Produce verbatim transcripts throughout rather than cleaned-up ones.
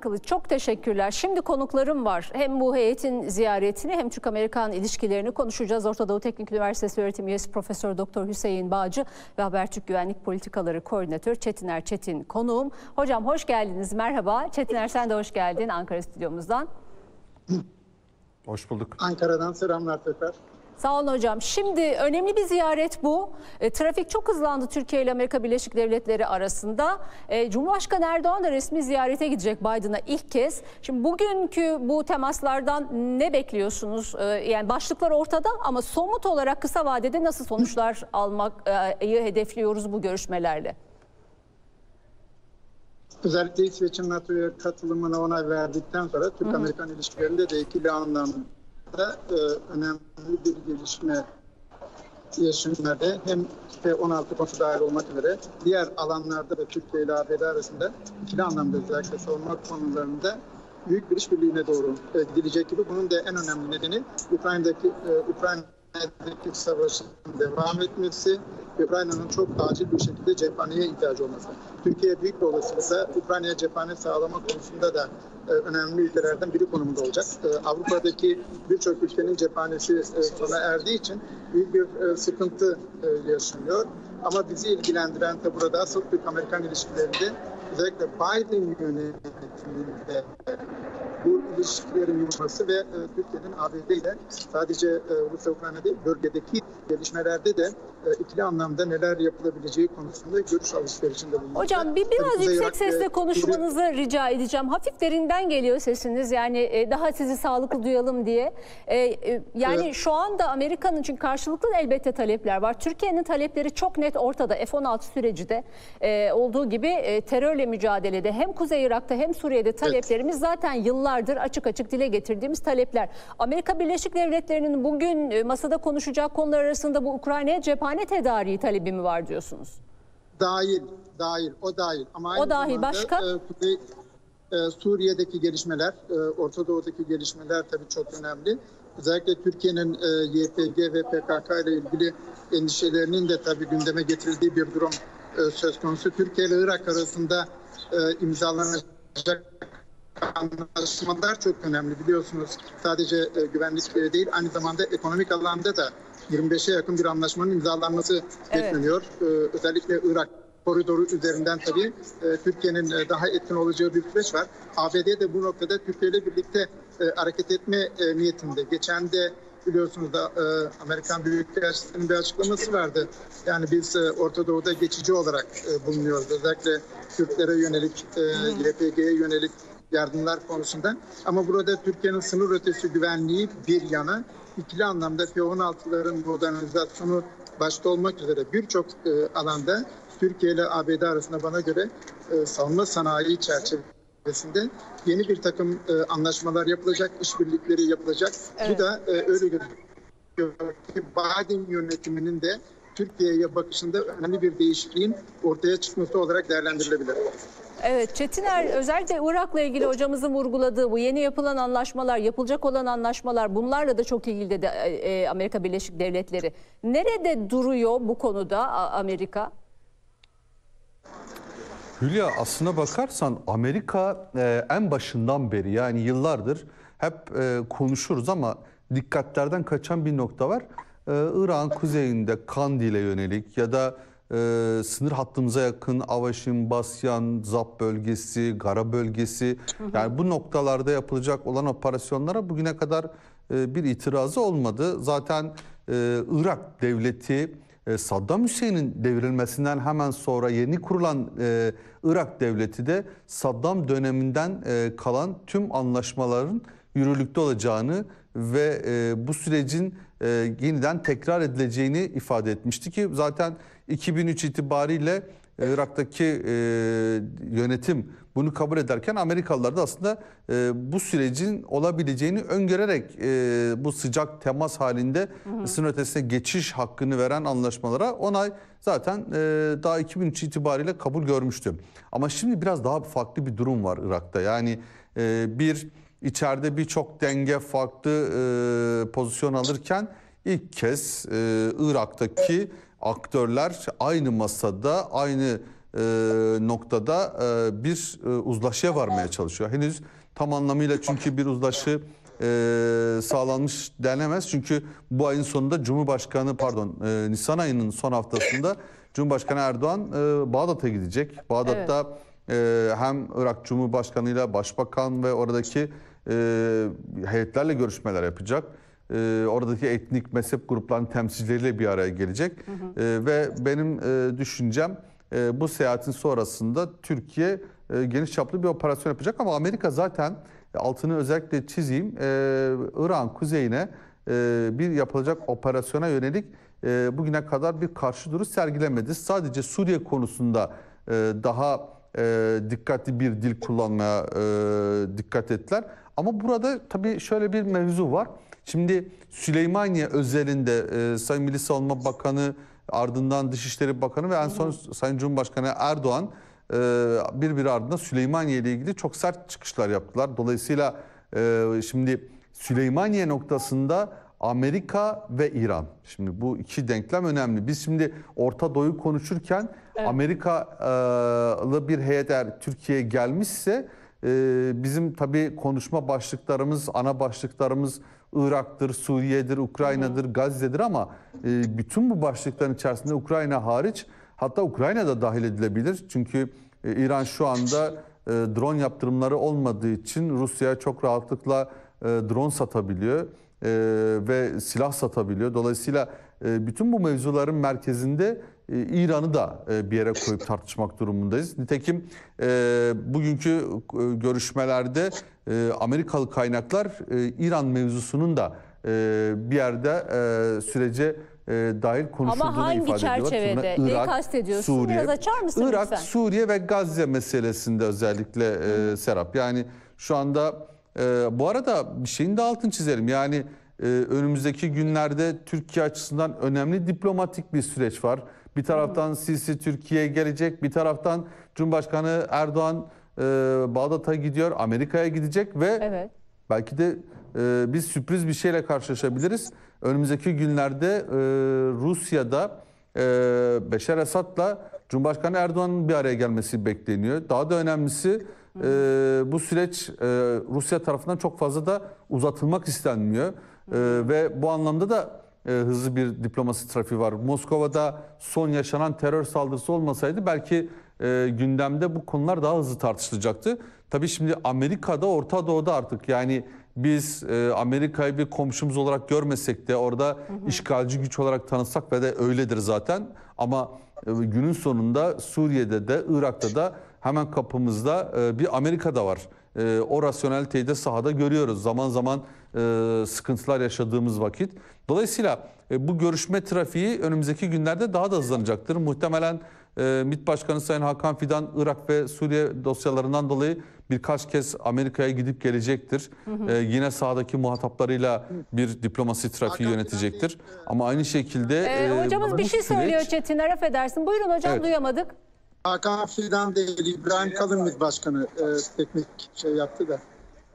Kılıç, çok teşekkürler. Şimdi konuklarım var. Hem bu heyetin ziyaretini hem Türk-Amerikan ilişkilerini konuşacağız. Ortadoğu Teknik Üniversitesi öğretim üyesi Profesör Doktor Hüseyin Bağcı ve Habertürk Güvenlik Politikaları Koordinatörü Çetiner Çetin konuğum. Hocam hoş geldiniz. Merhaba. Çetiner sen de hoş geldin Ankara stüdyomuzdan. Hoş bulduk. Ankara'dan selamlar tekrar. Sağ olun hocam. Şimdi önemli bir ziyaret bu. E, trafik çok hızlandı Türkiye ile Amerika Birleşik Devletleri arasında. E, Cumhurbaşkanı Erdoğan da resmi ziyarete gidecek Biden'a ilk kez. Şimdi bugünkü bu temaslardan ne bekliyorsunuz? E, yani başlıklar ortada ama somut olarak kısa vadede nasıl sonuçlar almayı hedefliyoruz bu görüşmelerle? Özellikle İsveç'in NATO'ya katılımına onay verdikten sonra Türk-Amerikan ilişkilerinde de ikili anlamda da önemli bir gelişme yaşanmadı. Hem on altı konusu dahil olmak üzere diğer alanlarda da Türkiye ile A B D arasında ikili anlamda özellikle savunma konularında büyük bir işbirliğine doğru gidecek gibi. Bunun da en önemli nedeni Ukrayna'daki Ukrayna'daki savaşın devam etmesi, Ukrayna'nın çok acil bir şekilde cephaneye ihtiyacı olması. Türkiye büyük bir olasılıkla Ukrayna'ya cephane sağlama konusunda da önemli ülkelerden biri konumunda olacak. Avrupa'daki birçok ülkenin cephanesi sona erdiği için büyük bir sıkıntı yaşanıyor. Ama bizi ilgilendiren de burada asıl Türk-Amerikan ilişkilerinde özellikle Biden yönetiminde bu ilişkilerin yumuşaması ve Türkiye'nin A B D ile sadece Rusya-Ukrayna değil bölgedeki gelişmelerde de ikili anlamda neler yapılabileceği konusunda görüş alışverişinde bulunmakta. Hocam bir biraz yüksek Irak sesle konuşmanızı e, rica edeceğim. Hafif derinden geliyor sesiniz. Yani daha sizi sağlıklı duyalım diye. Yani evet. Şu anda Amerika'nın çünkü karşılıklı elbette talepler var. Türkiye'nin talepleri çok net ortada. F on altı süreci de olduğu gibi terörle mücadelede hem Kuzey Irak'ta hem Suriye'de taleplerimiz evet. Zaten yıllardır açık açık dile getirdiğimiz talepler. Amerika Birleşik Devletleri'nin bugün masada konuşacak konular arasında bu Ukrayna'ya cephane tedariği talebi mi var diyorsunuz? Dahil, dahil, o dahil. Ama aynı o dahil zamanda, başka? E, Kuzey, e, Suriye'deki gelişmeler, e, Orta Doğu'daki gelişmeler tabii çok önemli. Özellikle Türkiye'nin e, Y P G ve P K K ile ilgili endişelerinin de tabii gündeme getirildiği bir durum e, söz konusu. Türkiye ile Irak arasında e, imzalanacak anlaşmalar çok önemli biliyorsunuz. Sadece e, güvenlik değil aynı zamanda ekonomik alanda da yirmi beşe yakın bir anlaşmanın imzalanması bekleniyor. Evet. Ee, özellikle Irak koridoru üzerinden tabii e, Türkiye'nin daha etkin olacağı bir süreç var. A B D de bu noktada Türkiye ile birlikte e, hareket etme e, niyetinde. Geçen de biliyorsunuz da e, Amerikan Büyükelçisi'nin bir açıklaması vardı. Yani biz e, Orta Doğu'da geçici olarak e, bulunuyoruz. Özellikle Türklere yönelik, e, Y P G'ye yönelik yardımlar konusunda. Ama burada Türkiye'nin sınır ötesi güvenliği bir yana ikili anlamda F on altıların modernizasyonu başta olmak üzere birçok e, alanda Türkiye ile A B D arasında bana göre e, savunma sanayi çerçevesinde yeni bir takım e, anlaşmalar yapılacak, işbirlikleri yapılacak. Evet. Bu da e, öyle görünüyor ki Biden yönetiminin de Türkiye'ye bakışında önemli bir değişikliğin ortaya çıkması olarak değerlendirilebilir. Evet Çetiner, özellikle Irak'la ilgili hocamızın vurguladığı bu yeni yapılan anlaşmalar, yapılacak olan anlaşmalar bunlarla da çok ilgili de e, Amerika Birleşik Devletleri. Nerede duruyor bu konuda Amerika? Hülya, aslına bakarsan Amerika e, en başından beri yani yıllardır hep e, konuşuruz ama dikkatlerden kaçan bir nokta var. E, Irak'ın kuzeyinde Kandil'e yönelik ya da Ee, sınır hattımıza yakın Avaşin, Basyan, Zap bölgesi, Gara bölgesi hı hı. Yani bu noktalarda yapılacak olan operasyonlara bugüne kadar e, bir itirazı olmadı. Zaten e, Irak devleti e, Saddam Hüseyin'in devrilmesinden hemen sonra yeni kurulan e, Irak devleti de Saddam döneminden e, kalan tüm anlaşmaların yürürlükte olacağını ve e, bu sürecin e, yeniden tekrar edileceğini ifade etmişti ki zaten iki bin üç itibariyle Irak'taki e, yönetim bunu kabul ederken Amerikalılar da aslında e, bu sürecin olabileceğini öngörerek e, bu sıcak temas halinde hı hı. sınır ötesine geçiş hakkını veren anlaşmalara onay zaten e, daha iki bin üç itibariyle kabul görmüştü. Ama şimdi biraz daha farklı bir durum var Irak'ta. Yani e, bir içeride birçok denge farklı e, pozisyon alırken ilk kez e, Irak'taki aktörler aynı masada, aynı e, noktada e, bir e, uzlaşıya varmaya çalışıyor. Henüz tam anlamıyla çünkü bir uzlaşı e, sağlanmış denemez. Çünkü bu ayın sonunda Cumhurbaşkanı pardon e, Nisan ayının son haftasında Cumhurbaşkanı Erdoğan e, Bağdat'a gidecek. Bağdat'ta evet. e, hem Irak Cumhurbaşkanı ile Başbakan ve oradaki e, heyetlerle görüşmeler yapacak. E, oradaki etnik mezhep gruplarının temsilcileriyle bir araya gelecek. Hı hı. E, ve benim e, düşüncem e, bu seyahatin sonrasında Türkiye e, geniş çaplı bir operasyon yapacak. Ama Amerika zaten altını özellikle çizeyim e, İran kuzeyine e, bir yapılacak operasyona yönelik e, bugüne kadar bir karşı duruş sergilemedi. Sadece Suriye konusunda e, daha e, dikkatli bir dil kullanmaya e, dikkat ettiler. Ama burada tabii şöyle bir mevzu var. Şimdi Süleymaniye özelinde e, Sayın Milli Savunma Bakanı, ardından Dışişleri Bakanı ve en son Sayın Cumhurbaşkanı Erdoğan e, birbiri ardına Süleymaniye ile ilgili çok sert çıkışlar yaptılar. Dolayısıyla e, şimdi Süleymaniye noktasında Amerika ve İran. Şimdi bu iki denklem önemli. Biz şimdi Orta Doğu'yu konuşurken evet. Amerikalı bir heyet eğer Türkiye'ye gelmişse e, bizim tabii konuşma başlıklarımız, ana başlıklarımız Irak'tır, Suriye'dir, Ukrayna'dır, Gazze'dir ama e, bütün bu başlıkların içerisinde Ukrayna hariç, hatta Ukrayna da dahil edilebilir. Çünkü e, İran şu anda e, drone yaptırımları olmadığı için Rusya'ya çok rahatlıkla e, drone satabiliyor e, ve silah satabiliyor. Dolayısıyla e, bütün bu mevzuların merkezinde e, İran'ı da e, bir yere koyup tartışmak durumundayız. Nitekim e, bugünkü e, görüşmelerde Amerikalı kaynaklar İran mevzusunun da bir yerde sürece dahil konuşulduğunu ifade ediyorlar. Ama hangi çerçevede? Neyi kastediyorsun? Suriye, biraz açar mısın Irak, lütfen? Suriye ve Gazze meselesinde özellikle hmm. Serap. Yani şu anda bu arada bir şeyin de altını çizelim. Yani önümüzdeki günlerde Türkiye açısından önemli diplomatik bir süreç var. Bir taraftan hmm. Sisi Türkiye'ye gelecek, bir taraftan Cumhurbaşkanı Erdoğan Ee, Bağdat'a gidiyor, Amerika'ya gidecek ve evet. belki de e, biz sürpriz bir şeyle karşılaşabiliriz. Önümüzdeki günlerde e, Rusya'da e, Beşar Esad'la Cumhurbaşkanı Erdoğan'ın bir araya gelmesi bekleniyor. Daha da önemlisi e, bu süreç e, Rusya tarafından çok fazla da uzatılmak istenmiyor. E, ve bu anlamda da e, hızlı bir diplomasi trafiği var. Moskova'da son yaşanan terör saldırısı olmasaydı belki E, gündemde bu konular daha hızlı tartışılacaktı. Tabii şimdi Amerika'da, Orta Doğu'da artık yani biz e, Amerika'yı bir komşumuz olarak görmesek de orada hı hı. işgalci güç olarak tanısak ve de öyledir zaten. Ama e, günün sonunda Suriye'de de Irak'ta da hemen kapımızda e, bir Amerika'da var. E, o rasyoneliteyi de sahada görüyoruz. Zaman zaman e, sıkıntılar yaşadığımız vakit. Dolayısıyla e, bu görüşme trafiği önümüzdeki günlerde daha da hızlanacaktır. Muhtemelen E, MİT Başkanı Sayın Hakan Fidan Irak ve Suriye dosyalarından dolayı birkaç kez Amerika'ya gidip gelecektir. Hı hı. E, yine sahadaki muhataplarıyla bir diplomasi trafiği yönetecektir. Ama aynı şekilde... E, hocamız e, bir şey süreç... söylüyor Çetiner, affedersin. Buyurun hocam, evet. duyamadık. Hakan Fidan değil, İbrahim Kalın MİT Başkanı e, teknik şey yaptı da.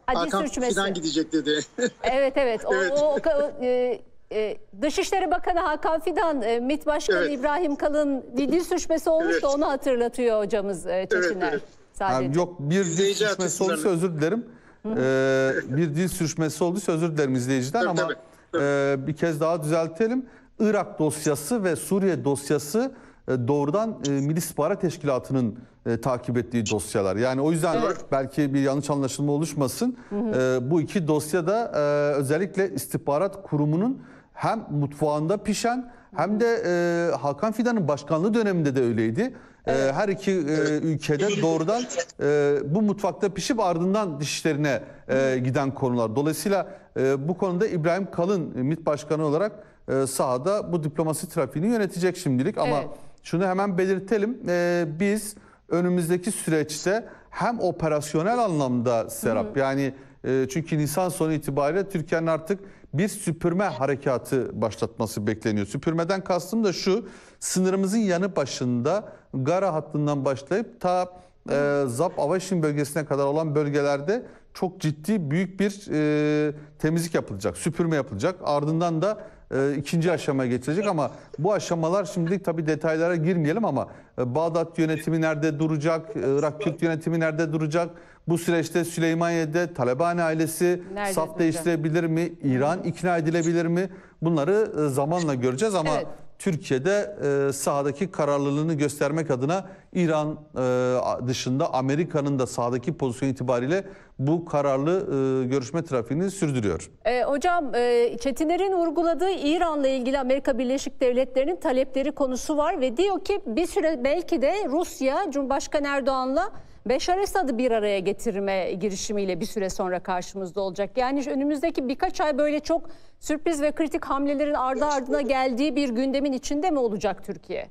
Hadi Hakan sürçmesi. Fidan gidecek dedi. Evet evet. O, evet. o, o e, Ee, Dışişleri Bakanı Hakan Fidan, e, MİT Başkanı evet. İbrahim Kalın dil sürçmesi olmuş evet. da onu hatırlatıyor hocamız e, Çetiner. Evet, evet. Yani yok bir dil sürçmesi olduysa özür dilerim. Ee, bir dil sürçmesi olduysa özür dilerim izleyiciden tabii, ama tabii, tabii. E, bir kez daha düzeltelim. Irak dosyası ve Suriye dosyası e, doğrudan e, Milli İstihbarat Teşkilatı'nın e, takip ettiği dosyalar. Yani o yüzden evet. belki bir yanlış anlaşılma oluşmasın. Hı hı. E, bu iki dosyada e, özellikle istihbarat kurumunun hem mutfağında pişen hem de e, Hakan Fidan'ın başkanlığı döneminde de öyleydi. Evet. E, her iki e, ülkede doğrudan e, bu mutfakta pişip ardından dişlerine e, giden konular. Dolayısıyla e, bu konuda İbrahim Kalın MİT Başkanı olarak e, sahada bu diplomasi trafiğini yönetecek şimdilik. Ama evet. şunu hemen belirtelim. E, biz önümüzdeki süreçte hem operasyonel anlamda Serap Hı -hı. yani e, çünkü Nisan sonu itibariyle Türkiye'nin artık bir süpürme harekatı başlatması bekleniyor. Süpürmeden kastım da şu, sınırımızın yanı başında Gara hattından başlayıp ta e, Zap, Avaşin bölgesine kadar olan bölgelerde çok ciddi büyük bir e, temizlik yapılacak, süpürme yapılacak. Ardından da e, ikinci aşamaya geçecek ama bu aşamalar şimdi tabii detaylara girmeyelim ama e, Bağdat yönetimi nerede duracak, e, Irak Kürt yönetimi nerede duracak, bu süreçte Süleymaniye'de Talabani ailesi nerede saf duracak? Değiştirebilir mi, İran ikna edilebilir mi, bunları e, zamanla göreceğiz ama evet. Türkiye'de e, sahadaki kararlılığını göstermek adına İran e, dışında Amerika'nın da sahadaki pozisyon itibariyle bu kararlı e, görüşme trafiğini sürdürüyor. E, hocam e, Çetiner'in vurguladığı İran'la ilgili Amerika Birleşik Devletleri'nin talepleri konusu var ve diyor ki bir süre belki de Rusya Cumhurbaşkanı Erdoğan'la Beşar Esad'ı bir araya getirme girişimiyle bir süre sonra karşımızda olacak. Yani önümüzdeki birkaç ay böyle çok sürpriz ve kritik hamlelerin ardı ardına geldiği bir gündemin içinde mi olacak Türkiye?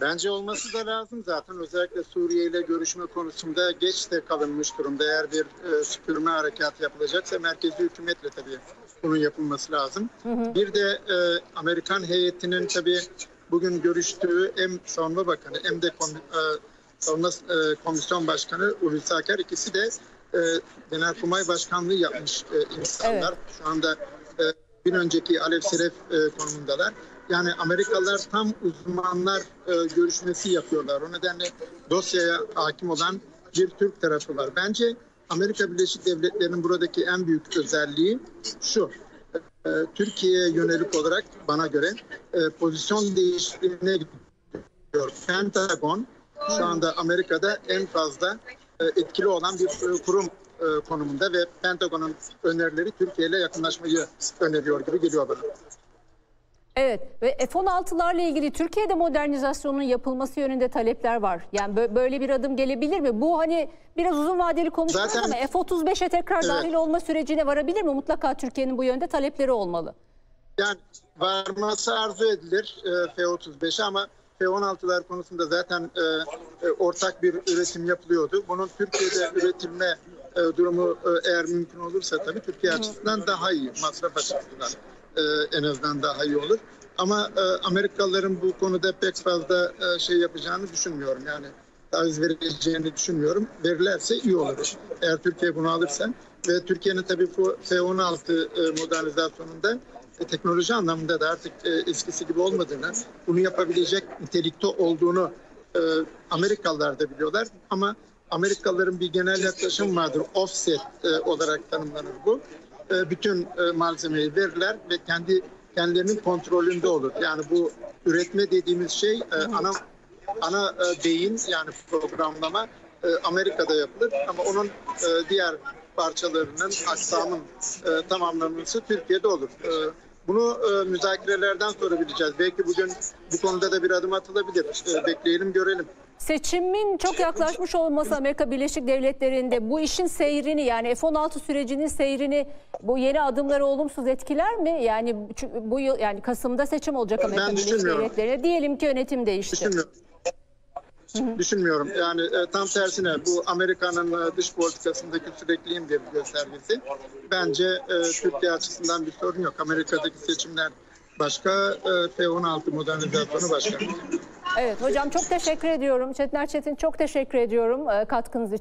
Bence olması da lazım zaten. Özellikle Suriye ile görüşme konusunda geç de kalınmış durumda. Eğer bir e, süpürme harekatı yapılacaksa merkezi hükümetle tabii bunun yapılması lazım. Hı hı. Bir de e, Amerikan heyetinin tabii bugün görüştüğü hem Savunma Bakanı hem de kom e, Savunma e, Komisyon Başkanı Hulusi Akar, ikisi de e, Genelkurmay Başkanlığı yapmış e, insanlar. Evet. Şu anda e, bir önceki Alev Seref e, konumundalar. Yani Amerikalılar tam uzmanlar e, görüşmesi yapıyorlar. O nedenle dosyaya hakim olan bir Türk tarafı var. Bence Amerika Birleşik Devletleri'nin buradaki en büyük özelliği şu. E, Türkiye'ye yönelik olarak bana göre e, pozisyon değişikliğine gidiyor. Pentagon şu anda Amerika'da en fazla etkili olan bir kurum konumunda ve Pentagon'un önerileri Türkiye ile yakınlaşmayı öneriyor gibi geliyor bana. Evet ve F on altılarla ilgili Türkiye'de modernizasyonun yapılması yönünde talepler var. Yani böyle bir adım gelebilir mi? Bu hani biraz uzun vadeli konuşuyoruz zaten, ama F otuz beşe tekrar evet. dahil olma sürecine varabilir mi? Mutlaka Türkiye'nin bu yönde talepleri olmalı. Yani varması arzu edilir F otuz beşe ama F on altılar konusunda zaten e, ortak bir üretim yapılıyordu. Bunun Türkiye'de üretilme e, durumu e, eğer mümkün olursa tabii Türkiye açısından daha iyi. Masraf açısından e, en azından daha iyi olur. Ama e, Amerikalıların bu konuda pek fazla e, şey yapacağını düşünmüyorum. Yani taviz vereceğini düşünmüyorum. Verirlerse iyi olur. Eğer Türkiye bunu alırsa ve Türkiye'nin tabii bu F on altı e, modernizasyonunda teknoloji anlamında da artık eskisi gibi olmadığını, bunu yapabilecek nitelikte olduğunu Amerikalılar da biliyorlar. Ama Amerikalıların bir genel yaklaşım vardır. Offset olarak tanımlanır bu. Bütün malzemeyi verirler ve kendi kendilerinin kontrolünde olur. Yani bu üretme dediğimiz şey ana ana beyin yani programlama Amerika'da yapılır ama onun diğer parçalarının, aksamın e, tamamlanması Türkiye'de olur. E, bunu e, müzakerelerden sonra bileceğiz. Belki bugün bu konuda da bir adım atılabilir. E, bekleyelim, görelim. Seçimin çok yaklaşmış olması Amerika Birleşik Devletleri'nde bu işin seyrini yani F on altı sürecinin seyrini bu yeni adımları olumsuz etkiler mi? Yani bu yıl yani Kasım'da seçim olacak Amerika ben Birleşik Devletleri'ne. Diyelim ki yönetim değişti. Düşünmüyorum. Düşünmüyorum. Yani e, tam tersine bu Amerika'nın e, dış politikasındaki sürekliliğin bir göstergesi. Bence e, Türkiye açısından bir sorun yok. Amerika'daki seçimler başka, e, F on altı modernizasyonu başka. Evet hocam çok teşekkür ediyorum. Çetiner Çetin çok teşekkür ediyorum e, katkınız için.